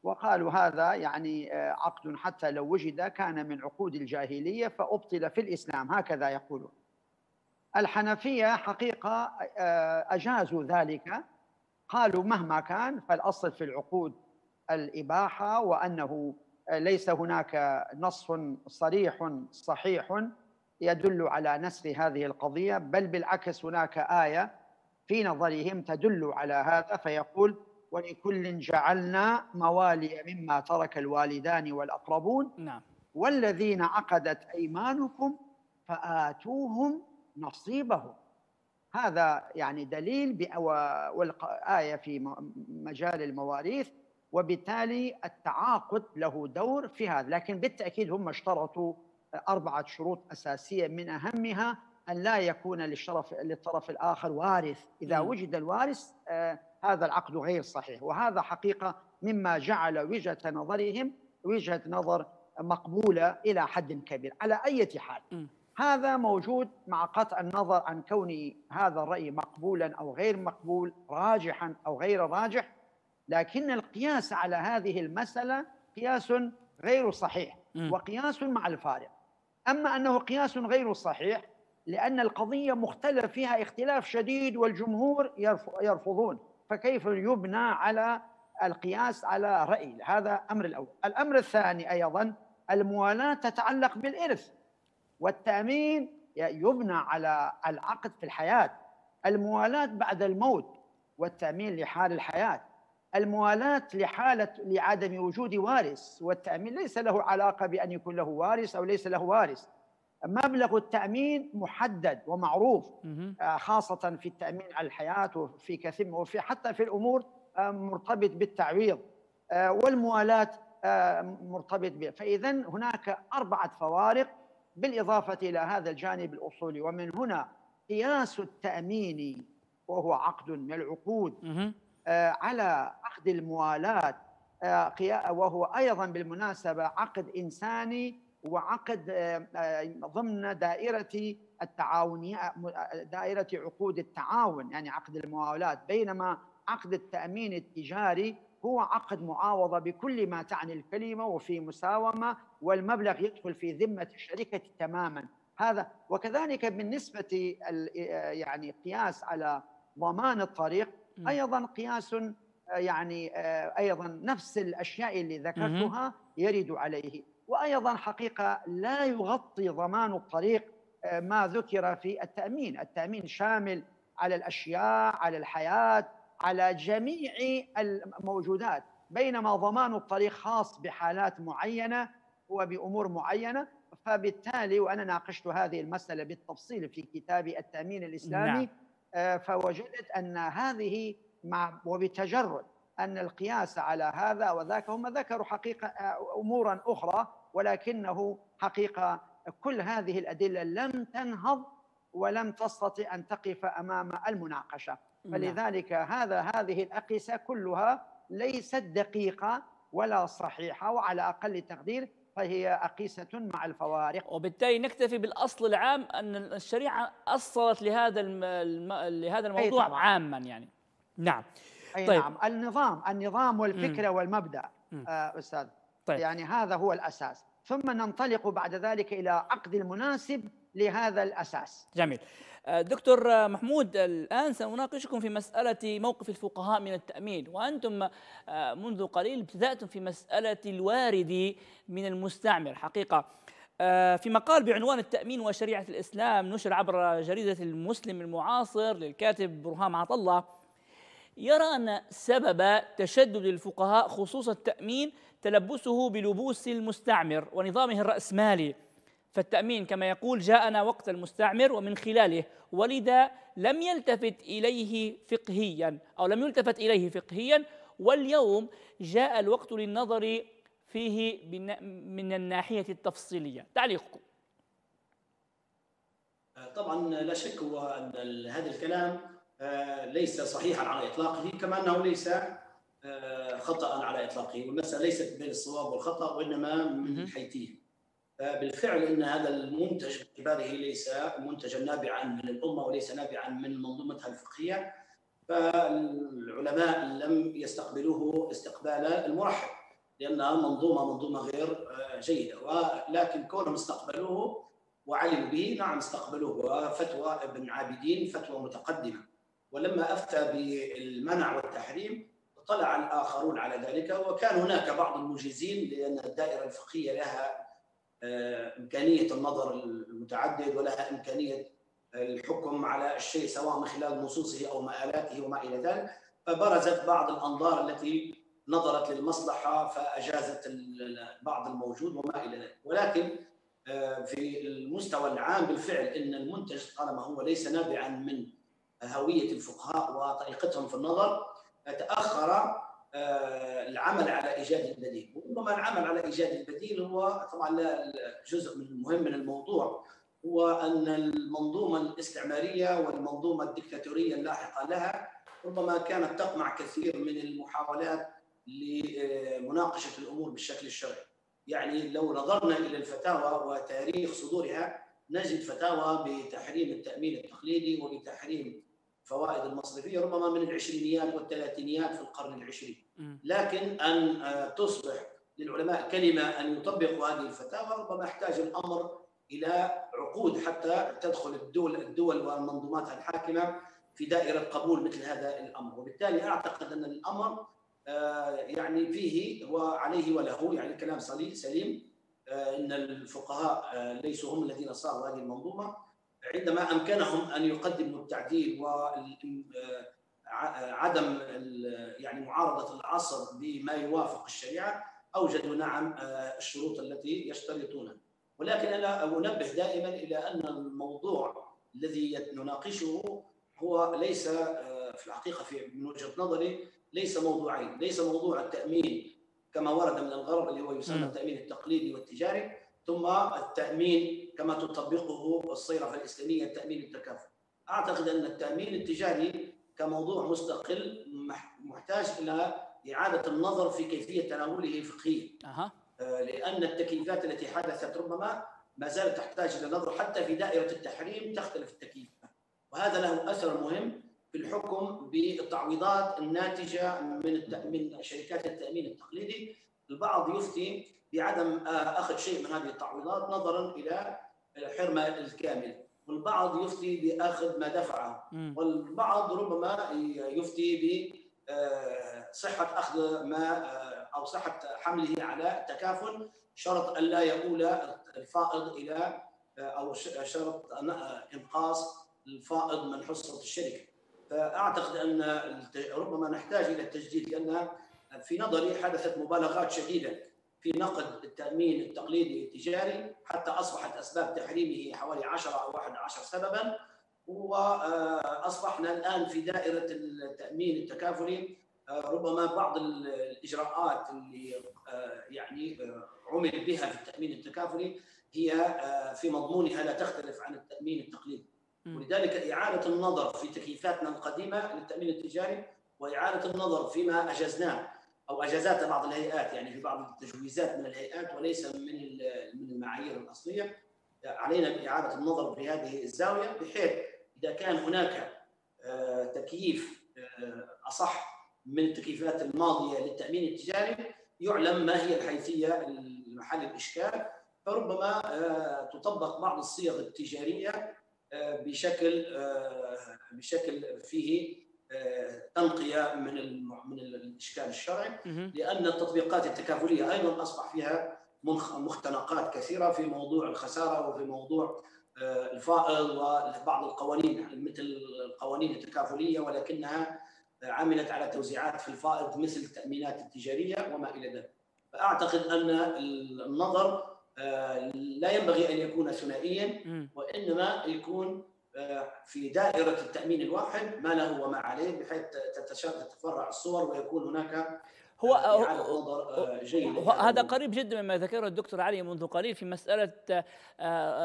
وقالوا هذا يعني عقد حتى لو وجد كان من عقود الجاهلية فأبطل في الإسلام، هكذا يقولون. الحنفية حقيقة أجازوا ذلك، قالوا مهما كان فالأصل في العقود الإباحة، وأنه ليس هناك نص صريح صحيح يدل على نسخ هذه القضية، بل بالعكس هناك آية في نظرهم تدل على هذا، فيقول ولكل جعلنا موالي مما ترك الوالدان والأقربون. نعم. والذين عقدت أيمانكم فآتوهم نصيبهم. هذا يعني دليل، والآية في مجال المواريث، وبالتالي التعاقد له دور في هذا. لكن بالتأكيد هم اشترطوا 4 شروط أساسية، من أهمها أن لا يكون للطرف الآخر وارث. إذا وجد الوارث هذا العقد غير صحيح، وهذا حقيقة مما جعل وجهة نظرهم وجهة نظر مقبولة إلى حد كبير. على أي حال هذا موجود، مع قطع النظر عن كون هذا الرأي مقبولا أو غير مقبول، راجحا أو غير راجح، لكن القياس على هذه المسألة قياس غير صحيح وقياس مع الفارق. أما أنه قياس غير صحيح لأن القضية مختلف فيها اختلاف شديد والجمهور يرفضون، فكيف يبنى على القياس على رأي؟ هذا أمر الأول. الأمر الثاني أيضا الموالاة تتعلق بالإرث، والتأمين يبنى على العقد في الحياة، الموالاة بعد الموت، والتأمين لحال الحياة. الموالاة لعدم وجود وارث، والتأمين ليس له علاقة بأن يكون له وارث أو ليس له وارث. مبلغ التأمين محدد ومعروف، خاصة في التأمين على الحياة وفي كثير حتى في الأمور مرتبط بالتعويض، والموالاة مرتبط به. فإذا هناك 4 فوارق بالإضافة إلى هذا الجانب الأصولي، ومن هنا قياس التأمين وهو عقد من العقود على عقد الموالاة، وهو أيضا بالمناسبة عقد إنساني وعقد ضمن دائرة التعاون، دائرة عقود التعاون، يعني عقد الموالاة. بينما عقد التأمين التجاري هو عقد معاوضة بكل ما تعني الكلمة، وفي مساومة، والمبلغ يدخل في ذمة الشركة تماما. هذا وكذلك بالنسبة يعني قياس على ضمان الطريق أيضا قياس، يعني أيضا نفس الأشياء اللي ذكرتها يرد عليه. وأيضا حقيقة لا يغطي ضمان الطريق ما ذكر في التأمين، التأمين شامل على الأشياء، على الحياة، على جميع الموجودات، بينما ضمان الطريق خاص بحالات معينة وبأمور معينة. فبالتالي وأنا ناقشت هذه المسألة بالتفصيل في كتابي التأمين الإسلامي، فوجدت أن هذه وبتجرد أن القياس على هذا وذاك، هم ذكروا حقيقة أمورا أخرى، ولكنه حقيقة كل هذه الأدلة لم تنهض ولم تستطيع أن تقف أمام المناقشة. فلذلك هذه الأقيسة كلها ليست دقيقة ولا صحيحة، وعلى أقل تقدير فهي أقيسة مع الفوارق. وبالتالي نكتفي بالأصل العام أن الشريعة أصلت لهذا الموضوع عاما يعني. نعم. طيب. نعم، النظام والفكرة والمبدأ أستاذ. طيب. يعني هذا هو الأساس، ثم ننطلق بعد ذلك إلى عقد المناسب لهذا الأساس. جميل. دكتور محمود، الآن سنناقشكم في مسألة موقف الفقهاء من التأمين، وأنتم منذ قليل ابتدأتم في مسألة الوارد من المستعمر. حقيقة في مقال بعنوان التأمين وشريعة الإسلام نشر عبر جريدة المسلم المعاصر للكاتب برهام عطلة، يرى أن سبب تشدد الفقهاء خصوص التأمين تلبسه بلبوس المستعمر ونظامه الرأسمالي، فالتأمين كما يقول جاءنا وقت المستعمر ومن خلاله، ولذا لم يلتفت إليه فقهيا واليوم جاء الوقت للنظر فيه من الناحية التفصيلية. تعليقكم. طبعا لا شك هذا الكلام ليس صحيحا على إطلاقه، كما أنه ليس خطأ على إطلاقه، والمسألة ليست بين الصواب والخطأ وإنما من حيثية. بالفعل ان هذا المنتج باعتباره ليس منتجا نابعا من الامه وليس نابعا من منظومتها الفقهيه، فالعلماء لم يستقبلوه استقبال المرحب، لانها منظومه غير جيده، ولكن كونهم استقبلوه وعلموا به، نعم استقبلوه، وفتوى ابن عابدين فتوى متقدمه، ولما افتى بالمنع والتحريم اطلع الاخرون على ذلك، وكان هناك بعض الموجزين، لان الدائره الفقهيه لها إمكانية النظر المتعدد ولها إمكانية الحكم على الشيء سواء من خلال نصوصه أو مآلاته وما إلى ذلك، فبرزت بعض الأنظار التي نظرت للمصلحة فأجازت بعض الموجود وما إلى ذلك. ولكن في المستوى العام بالفعل إن المنتج طالما هو ليس نابعا من هوية الفقهاء وطريقتهم في النظر تأخر العمل على إيجاد البديل، وربما العمل على إيجاد البديل هو طبعا جزء مهم من الموضوع، هو أن المنظومة الاستعمارية والمنظومة الدكتاتورية اللاحقة لها ربما كانت تقمع كثير من المحاولات لمناقشة الأمور بالشكل الشرعي. يعني لو نظرنا إلى الفتاوى وتاريخ صدورها نجد فتاوى بتحريم التأمين التقليدي وبتحريم الفوائد المصرفية ربما من العشرينيات والثلاثينيات في القرن العشرين، لكن أن تصبح للعلماء كلمة أن يطبقوا هذه الفتاوى ربما يحتاج الأمر إلى عقود حتى تدخل الدول ومنظوماتها الحاكمة في دائرة قبول مثل هذا الأمر، وبالتالي أعتقد أن الأمر يعني فيه وعليه وله، يعني كلام سليم، أن الفقهاء ليسوا هم الذين صاغوا هذه المنظومة، عندما أمكنهم أن يقدموا التعديل وعدم يعني معارضة العصر بما يوافق الشريعة أوجدوا نعم الشروط التي يشترطونها. ولكن أنا أنبه دائما إلى أن الموضوع الذي نناقشه هو ليس في الحقيقة من وجهة نظري ليس موضوعين، ليس موضوع التأمين كما ورد من الغرب اللي هو يسمى التأمين التقليدي والتجاري، ثم التأمين كما تطبقه الصيغة الإسلامية التأمين التكافؤ. أعتقد أن التأمين التجاري كموضوع مستقل محتاج إلى إعادة النظر في كيفية تناوله فقهيا، لأن التكييفات التي حدثت ربما ما زالت تحتاج إلى نظر، حتى في دائرة التحريم تختلف التكييفات، وهذا له أثر مهم في الحكم بالتعويضات الناتجة من شركات التأمين التقليدي. البعض يفتي بعدم أخذ شيء من هذه التعويضات نظراً إلى الحرمة الكاملة، والبعض يفتي بأخذ ما دفعه، والبعض ربما يفتي بصحة أخذ ما أو صحة حمله على تكافل، شرط أن لا يؤول الفائض إلى أو شرط إنقاص الفائض من حصة الشركة. فأعتقد أن ربما نحتاج إلى التجديد، لأن في نظري حدثت مبالغات شديدة في نقد التأمين التقليدي التجاري، حتى أصبحت أسباب تحريمه حوالي 10 أو 11 سبباً، وأصبحنا الآن في دائرة التأمين التكافلي ربما بعض الإجراءات اللي يعني عمل بها في التأمين التكافلي هي في مضمونها لا تختلف عن التأمين التقليدي، ولذلك إعادة النظر في تكييفاتنا القديمة للتأمين التجاري، وإعادة النظر فيما أجزناه أو أجازات بعض الهيئات، يعني في بعض التجويزات من الهيئات وليس من المعايير الأصلية، علينا إعادة النظر في هذه الزاوية، بحيث إذا كان هناك تكييف أصح من التكييفات الماضية للتأمين التجاري يعلم ما هي الحيثية محل الإشكال، فربما تطبق بعض الصيغ التجارية بشكل فيه تنقية من الإشكال الشرعي، لأن التطبيقات التكافلية أيضا أصبح فيها مختنقات كثيرة في موضوع الخسارة وفي موضوع الفائض وبعض القوانين مثل القوانين التكافلية، ولكنها عملت على توزيعات في الفائض مثل التأمينات التجارية وما إلى ذلك. فأعتقد أن النظر لا ينبغي أن يكون ثنائيا، وإنما يكون في دائرة التأمين الواحد ما له وما عليه، بحيث تتفرع الصور ويكون هناك هو جيد. هذا قريب جدا مما ذكره الدكتور علي منذ قليل في مسألة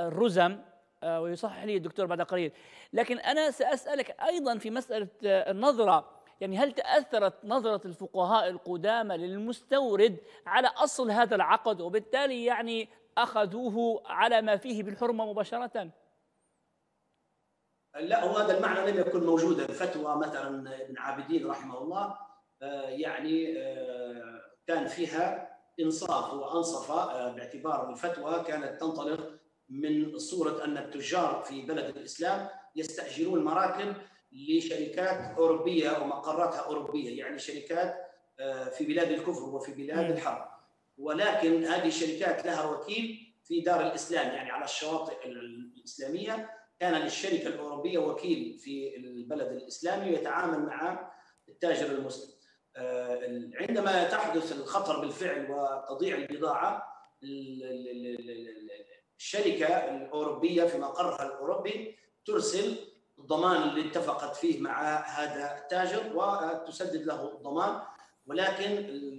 الرزم، ويصحح لي الدكتور بعد قليل. لكن أنا سأسألك أيضا في مسألة النظرة، يعني هل تأثرت نظرة الفقهاء القدامى للمستورد على أصل هذا العقد، وبالتالي يعني أخذوه على ما فيه بالحرمة مباشرة؟ لا، وهذا المعنى لم يكن موجودا. فتوى مثلا ابن عابدين رحمه الله يعني كان فيها إنصاف، وأنصف باعتبار الفتوى كانت تنطلق من صورة أن التجار في بلد الإسلام يستأجرون مراكب لشركات أوروبية ومقراتها أوروبية، يعني شركات في بلاد الكفر وفي بلاد الحرب، ولكن هذه الشركات لها وكيل في دار الإسلام، يعني على الشواطئ الإسلامية كان للشركة الأوروبية وكيل في البلد الإسلامي يتعامل مع التاجر المسلم. عندما تحدث الخطر بالفعل وتضيع البضاعة، الشركة الأوروبية في مقرها الأوروبي ترسل الضمان اللي اتفقت فيه مع هذا التاجر وتسدد له الضمان. ولكن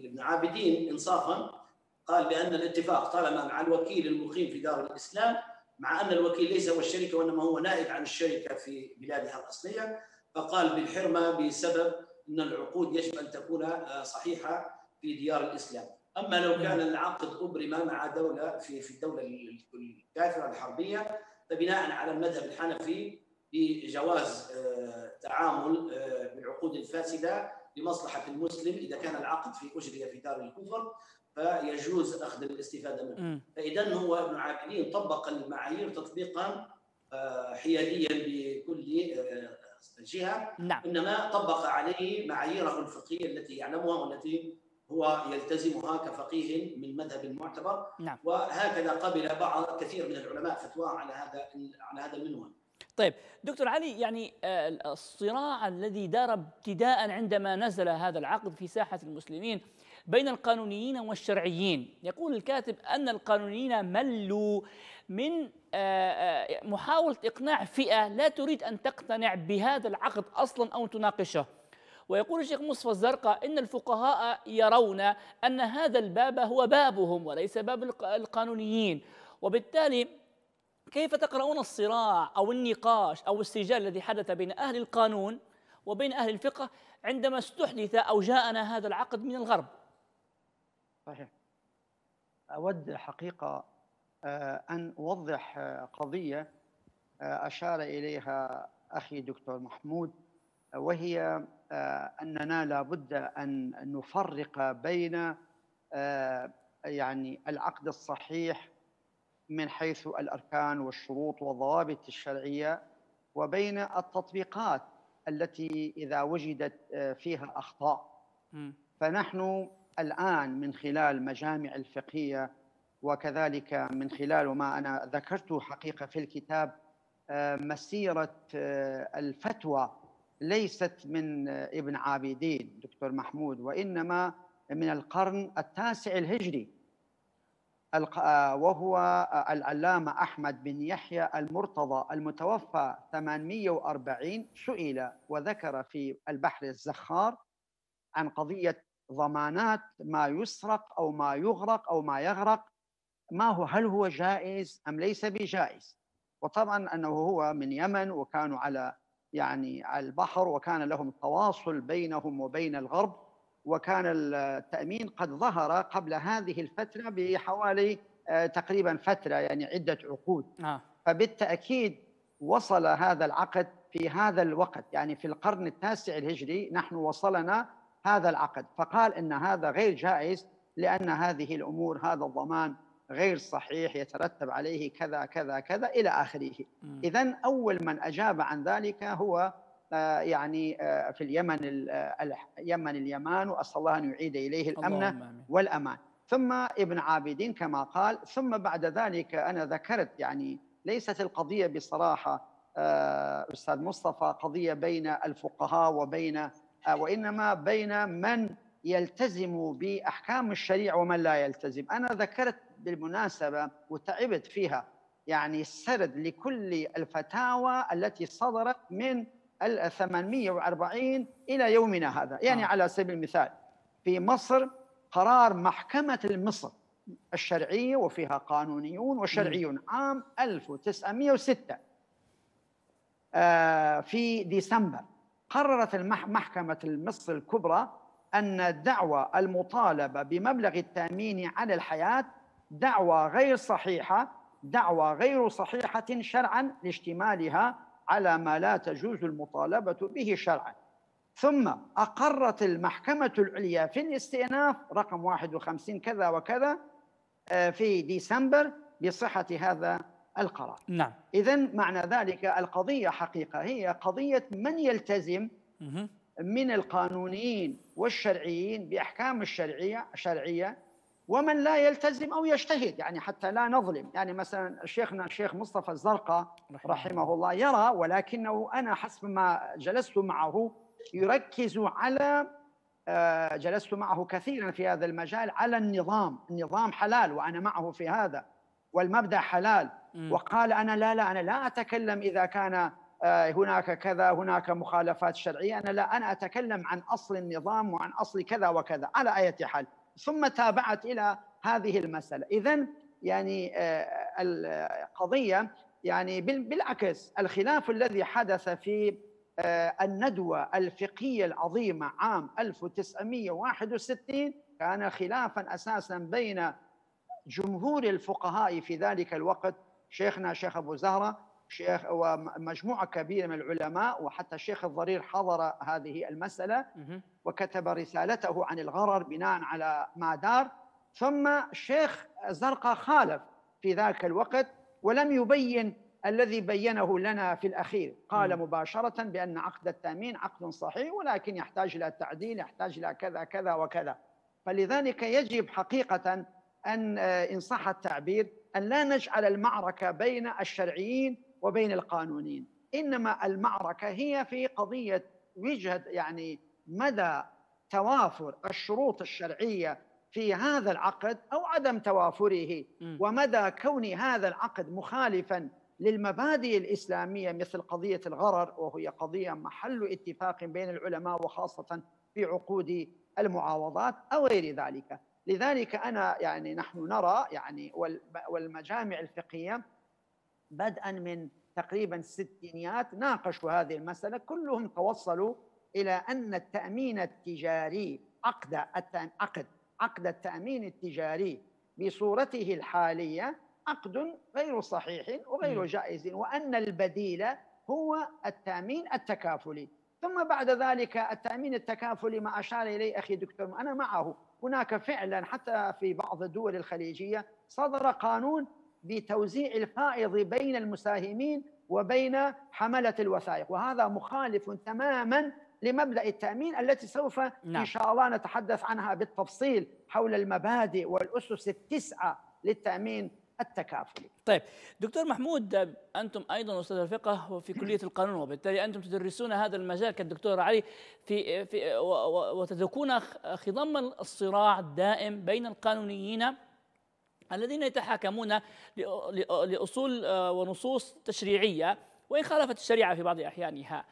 ابن عابدين إنصافا قال بأن الاتفاق طالما مع الوكيل المقيم في دار الإسلام، مع أن الوكيل ليس هو الشركة وإنما هو نائب عن الشركة في بلادها الأصلية، فقال بالحرمة بسبب أن العقود يجب أن تكون صحيحة في ديار الإسلام. أما لو كان العقد أبرم مع دولة في الدولة الكافرة الحربية، فبناء على المذهب الحنفي بجواز تعامل بالعقود الفاسدة لمصلحة المسلم إذا كان العقد في أجري في دار الكفر، فيجوز أخذ الاستفادة منه. فإذن هو ابن عابدين طبق المعايير تطبيقا حياديا بكل جهة، إنما طبق عليه معاييره الفقهية التي يعلمها والتي هو يلتزمها كفقيه من مذهب معتبر. وهكذا قبل بعض كثير من العلماء فتوى على هذا المنوال. طيب دكتور علي، يعني الصراع الذي دار ابتداء عندما نزل هذا العقد في ساحة المسلمين بين القانونيين والشرعيين، يقول الكاتب أن القانونيين ملوا من محاولة إقناع فئة لا تريد أن تقتنع بهذا العقد أصلا أو تناقشه، ويقول الشيخ مصطفى الزرقاء إن الفقهاء يرون أن هذا الباب هو بابهم وليس باب القانونيين، وبالتالي كيف تقرؤون الصراع أو النقاش أو السجال الذي حدث بين أهل القانون وبين أهل الفقه عندما استحدث أو جاءنا هذا العقد من الغرب؟ صحيح. أود حقيقة أن أوضح قضية أشار إليها أخي دكتور محمود، وهي أننا لابد أن نفرق بين يعني العقد الصحيح من حيث الأركان والشروط والضوابط الشرعية، وبين التطبيقات التي إذا وجدت فيها أخطاء. فنحن الآن من خلال مجامع الفقهية وكذلك من خلال ما أنا ذكرته حقيقة في الكتاب، مسيرة الفتوى ليست من ابن عابدين دكتور محمود، وإنما من القرن التاسع الهجري، وهو العلامة أحمد بن يحيى المرتضى المتوفى 840، سئل وذكر في البحر الزخار عن قضية ضمانات ما يسرق أو ما يغرق أو ما يغرق، ما هو، هل هو جائز أم ليس بجائز؟ وطبعا أنه هو من يمن وكانوا على البحر، وكان لهم تواصل بينهم وبين الغرب، وكان التأمين قد ظهر قبل هذه الفترة بحوالي تقريبا فترة، يعني عدة عقود. فبالتأكيد وصل هذا العقد في هذا الوقت، يعني في القرن التاسع الهجري نحن وصلنا هذا العقد، فقال إن هذا غير جائز لأن هذه الأمور هذا الضمان غير صحيح، يترتب عليه كذا كذا كذا إلى آخره. إذن أول من أجاب عن ذلك هو يعني في اليمن اليمان، وأسأل الله أن يعيد إليه الأمن والأمان، ثم ابن عابدين كما قال. ثم بعد ذلك أنا ذكرت يعني ليست القضية بصراحة أستاذ مصطفى قضية بين الفقهاء وبين، وإنما بين من يلتزم بأحكام الشريعة ومن لا يلتزم. أنا ذكرت بالمناسبة وتعبت فيها يعني السرد لكل الفتاوى التي صدرت من 840 إلى يومنا هذا. يعني على سبيل المثال في مصر قرار محكمة مصر الشرعية وفيها قانونيون وشرعيون عام 1906 في ديسمبر، قررت محكمة مصر الكبرى أن الدعوى المطالبة بمبلغ التأمين على الحياة دعوى غير صحيحة، دعوى غير صحيحة شرعاً لاشتمالها على ما لا تجوز المطالبة به شرعاً. ثم أقرت المحكمة العليا في الاستئناف رقم 51 كذا وكذا في ديسمبر بصحة هذا القرار. نعم. إذن معنى ذلك القضية حقيقة هي قضية من يلتزم من القانونيين والشرعيين بأحكام الشرعية ومن لا يلتزم أو يجتهد. يعني حتى لا نظلم، يعني مثلا شيخنا الشيخ مصطفى الزرقاء رحمه الله يرى، ولكنه أنا حسب ما جلست معه يركز على، جلست معه كثيرا في هذا المجال، على النظام. النظام حلال وأنا معه في هذا، والمبدأ حلال. وقال أنا لا أتكلم إذا كان هناك كذا، هناك مخالفات شرعية، أنا أتكلم عن أصل النظام وعن أصل كذا وكذا على أي حال. ثم تابعت إلى هذه المسألة. إذن يعني القضية يعني بالعكس الخلاف الذي حدث في الندوة الفقهية العظيمة عام 1961 كان خلافا أساسا بين جمهور الفقهاء في ذلك الوقت، شيخنا شيخ أبو زهرة شيخ ومجموعة كبيرة من العلماء، وحتى الشيخ الضرير حضر هذه المسألة وكتب رسالته عن الغرر بناء على ما دار. ثم الشيخ زرقاء خالف في ذاك الوقت ولم يبين الذي بينه لنا في الأخير، قال مباشرة بأن عقد التأمين عقد صحيح ولكن يحتاج إلى تعديل، يحتاج إلى كذا كذا وكذا. فلذلك يجب حقيقة إن صح التعبير أن لا نجعل المعركة بين الشرعيين وبين القانونين، إنما المعركة هي في قضية وجهة يعني مدى توافر الشروط الشرعية في هذا العقد أو عدم توافره، ومدى كون هذا العقد مخالفاً للمبادئ الإسلامية مثل قضية الغرر، وهي قضية محل اتفاق بين العلماء وخاصة في عقود المعاوضات أو غير ذلك. لذلك أنا يعني نحن نرى يعني والمجامع الفقهية بدءا من تقريبا الستينيات ناقشوا هذه المسألة، كلهم توصلوا إلى أن التأمين التجاري عقد التأمين التجاري بصورته الحالية عقد غير صحيح وغير جائز، وأن البديل هو التأمين التكافلي. ثم بعد ذلك التأمين التكافلي ما أشار إليه أخي دكتور أنا معه، هناك فعلا حتى في بعض الدول الخليجية صدر قانون بتوزيع الفائض بين المساهمين وبين حملة الوثائق، وهذا مخالف تماما لمبدأ التأمين التي سوف إن شاء الله نتحدث عنها بالتفصيل حول المبادئ والأسس التسعة للتأمين التكافلي. طيب دكتور محمود، أنتم أيضا أستاذ الفقه وفي كلية القانون، وبالتالي أنتم تدرسون هذا المجال كالدكتور علي في وتذوقون خضم الصراع الدائم بين القانونيين الذين يتحاكمون لأصول ونصوص تشريعية وإن خالفت الشريعة في بعض أحيانها.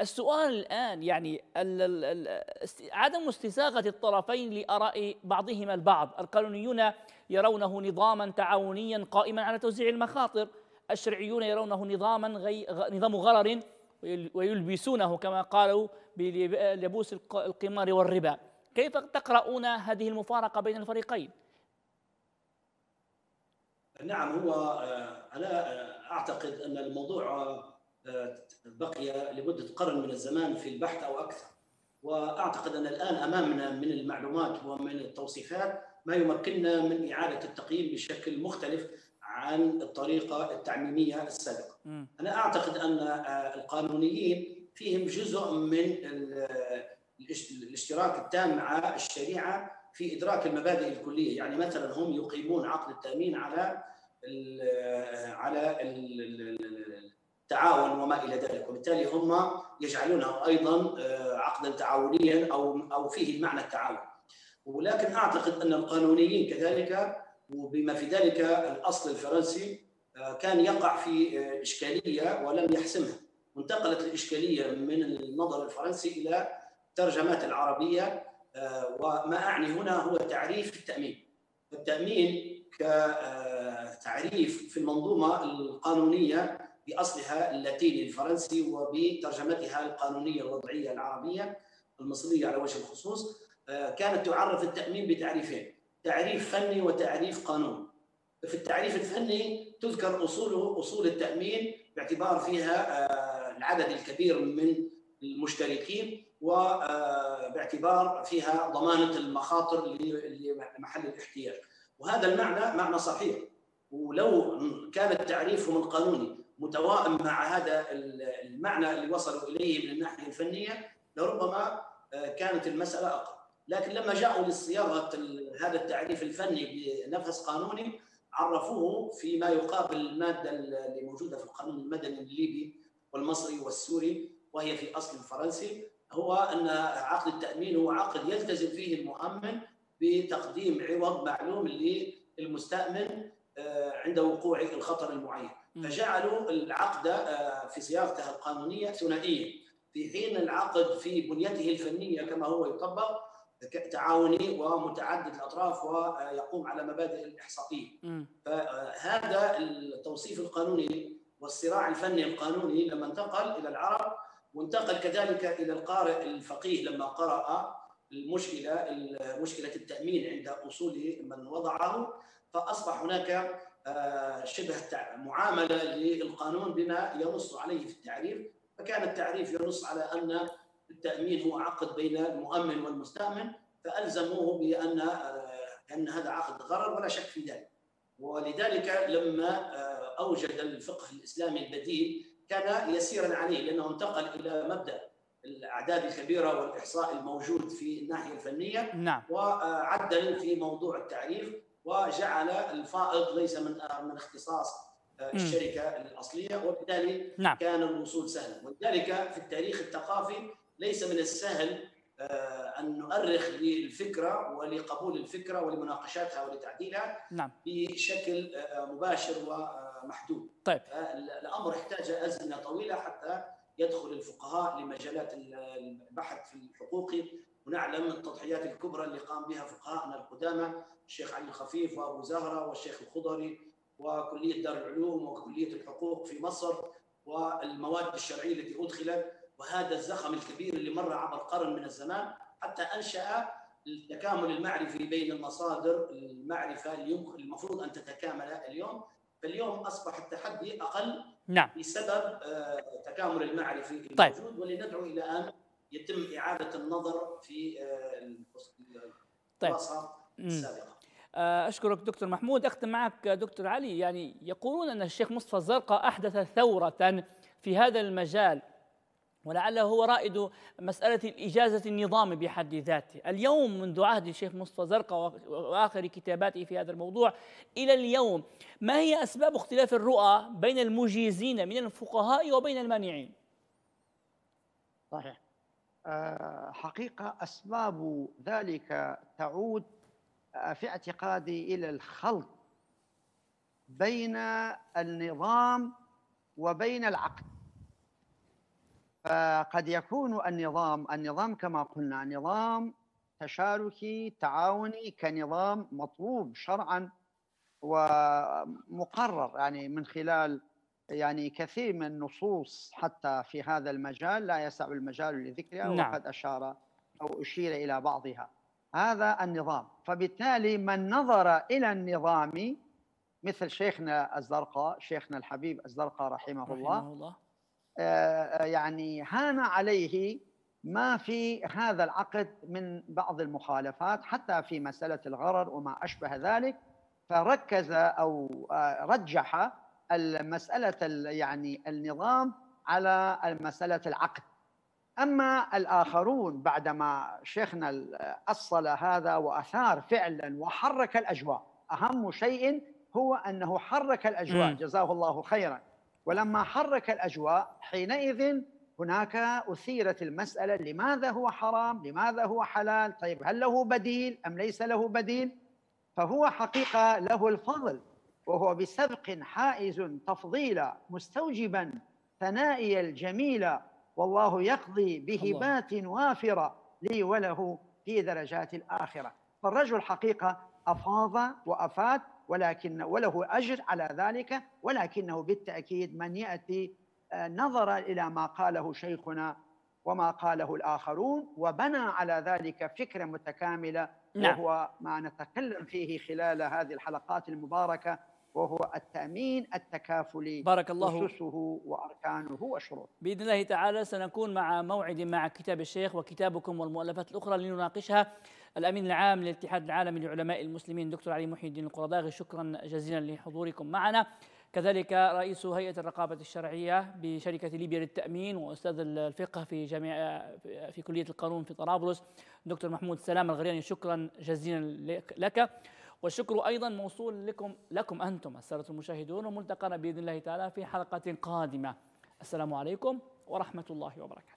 السؤال الآن يعني عدم استساغة الطرفين لآراء بعضهما البعض، القانونيون يرونه نظاما تعاونيا قائما على توزيع المخاطر، الشرعيون يرونه نظام غرر ويلبسونه كما قالوا بلبوس القمار والربا. كيف تقرؤون هذه المفارقة بين الفريقين؟ نعم، هو أنا أعتقد أن الموضوع بقي لمدة قرن من الزمان في البحث أو أكثر، وأعتقد أن الآن أمامنا من المعلومات ومن التوصيفات ما يمكننا من إعادة التقييم بشكل مختلف عن الطريقة التعميمية السابقة. أنا أعتقد أن القانونيين فيهم جزء من الاشتراك التام مع الشريعة في إدراك المبادئ الكلية، يعني مثلا هم يقيمون عقد التأمين على التعاون وما إلى ذلك، وبالتالي هم يجعلونه أيضا عقدا تعاونيا أو فيه معنى التعاون. ولكن أعتقد أن القانونيين كذلك وبما في ذلك الأصل الفرنسي كان يقع في إشكالية ولم يحسمها، وانتقلت الإشكالية من النظر الفرنسي إلى الترجمات العربية. وما أعني هنا هو تعريف التأمين. التأمين كتعريف في المنظومة القانونية بأصلها اللاتيني الفرنسي وبترجمتها القانونية الوضعية العربية المصرية على وجه الخصوص، كانت تعرف التأمين بتعريفين: تعريف فني وتعريف قانوني. في التعريف الفني تذكر أصول التأمين باعتبار فيها العدد الكبير من المشتركين وباعتبار فيها ضمانة المخاطر لمحل الاحتياج، وهذا المعنى معنى صحيح. ولو كان تعريفهم القانوني متوائم مع هذا المعنى اللي وصلوا إليه من الناحية الفنية لربما كانت المسألة أقل، لكن لما جاءوا لصياغة هذا التعريف الفني بنفس قانوني عرفوه فيما يقابل المادة اللي موجودة في القانون المدني الليبي والمصري والسوري، وهي في أصل الفرنسي، هو أن عقد التأمين هو عقد يلتزم فيه المؤمن بتقديم عوض معلوم للمستأمن عند وقوع الخطر المعين. فجعلوا العقد في صياغته القانونية ثنائية، في حين العقد في بنيته الفنية كما هو يطبق تعاوني ومتعدد الأطراف ويقوم على مبادئ الإحصائية. فهذا التوصيف القانوني والصراع الفني القانوني لما انتقل إلى العرب، وانتقل كذلك إلى القارئ الفقيه لما قرأ مشكلة التأمين عند أصول من وضعه، فأصبح هناك شبه معاملة للقانون بما ينص عليه في التعريف. فكان التعريف ينص على أن التأمين هو عقد بين المؤمن والمستأمن، فألزموه بأن هذا عقد غرر ولا شك في ذلك. ولذلك لما أوجد الفقه الإسلامي البديل كان يسيرا عليه، لأنه انتقل إلى مبدأ الأعداد الكبيرة والإحصاء الموجود في الناحية الفنية، وعدل في موضوع التعريف وجعل الفائض ليس من اختصاص الشركة الأصلية، وبالتالي كان الوصول سهلا. ولذلك في التاريخ الثقافي ليس من السهل أن نؤرخ للفكرة ولقبول الفكرة ولمناقشاتها ولتعديلها بشكل مباشر ومحدود. طيب. الأمر احتاج أزمنة طويلة حتى يدخل الفقهاء لمجالات البحث في الحقوقي، ونعلم التضحيات الكبرى اللي قام بها فقهاءنا القدامى الشيخ علي الخفيف وأبو زهرة والشيخ الخضري وكلية دار العلوم وكلية الحقوق في مصر، والمواد الشرعية التي أدخلت، وهذا الزخم الكبير اللي مر عبر قرن من الزمان حتى أنشأ التكامل المعرفي بين المصادر المعرفة المفروض أن تتكامل اليوم. فاليوم أصبح التحدي أقل بسبب التكامل المعرفي الموجود. طيب. واللي ندعو إلى أن يتم إعادة النظر في الدراسة السابقة. أشكرك دكتور محمود. أختم معك دكتور علي. يعني يقولون أن الشيخ مصطفى الزرقاء أحدث ثورة في هذا المجال، ولعله هو رائد مسألة الإجازة النظام بحد ذاته. اليوم منذ عهد الشيخ مصطفى زرقاء وآخر كتاباته في هذا الموضوع إلى اليوم، ما هي أسباب اختلاف الرؤى بين المجيزين من الفقهاء وبين المانعين؟ صحيح. حقيقة أسباب ذلك تعود في اعتقادي إلى الخلط بين النظام وبين العقد. فقد يكون النظام كما قلنا نظام تشاركي تعاوني كنظام مطلوب شرعا ومقرر، يعني من خلال يعني كثير من النصوص حتى في هذا المجال لا يسع المجال لذكرها، وقد أشار أو أشير إلى بعضها. هذا النظام، فبالتالي من نظر إلى النظام مثل شيخنا الزرقاء، شيخنا الحبيب الزرقاء رحمه الله يعني هان عليه ما في هذا العقد من بعض المخالفات حتى في مسألة الغرر وما أشبه ذلك، فركز أو رجح المسألة يعني النظام على مسألة العقد. أما الآخرون بعدما شيخنا أصل هذا وأثار فعلا وحرك الأجواء، أهم شيء هو أنه حرك الأجواء جزاه الله خيرا. ولما حرك الأجواء حينئذ هناك أثيرت المسألة، لماذا هو حرام؟ لماذا هو حلال؟ طيب هل له بديل أم ليس له بديل؟ فهو حقيقة له الفضل، وهو بسبق حائز تفضيلا مستوجبا ثنائي الجميلة، والله يقضي بهبات وافرة لي وله في درجات الآخرة. فالرجل حقيقة أفاض وأفاد، ولكن وله أجر على ذلك، ولكنه بالتأكيد من يأتي نظرا إلى ما قاله شيخنا وما قاله الآخرون وبنى على ذلك فكرة متكاملة، وهو ما نتكلم فيه خلال هذه الحلقات المباركة، وهو التأمين التكافلي بارك الله أسسه وأركانه وشروطه. بإذن الله تعالى سنكون مع موعد مع كتاب الشيخ وكتابكم والمؤلفات الأخرى لنناقشها. الأمين العام للاتحاد العالمي لعلماء المسلمين دكتور علي محيي الدين القره داغي، شكرا جزيلا لحضوركم معنا. كذلك رئيس هيئة الرقابة الشرعية بشركة ليبيا للتأمين وأستاذ الفقه في كلية القانون في طرابلس دكتور محمود سلامة الغرياني، شكرا جزيلا لك. والشكر أيضا موصول لكم أنتم السادة المشاهدون، وملتقانا بإذن الله تعالى في حلقة قادمة. السلام عليكم ورحمة الله وبركاته.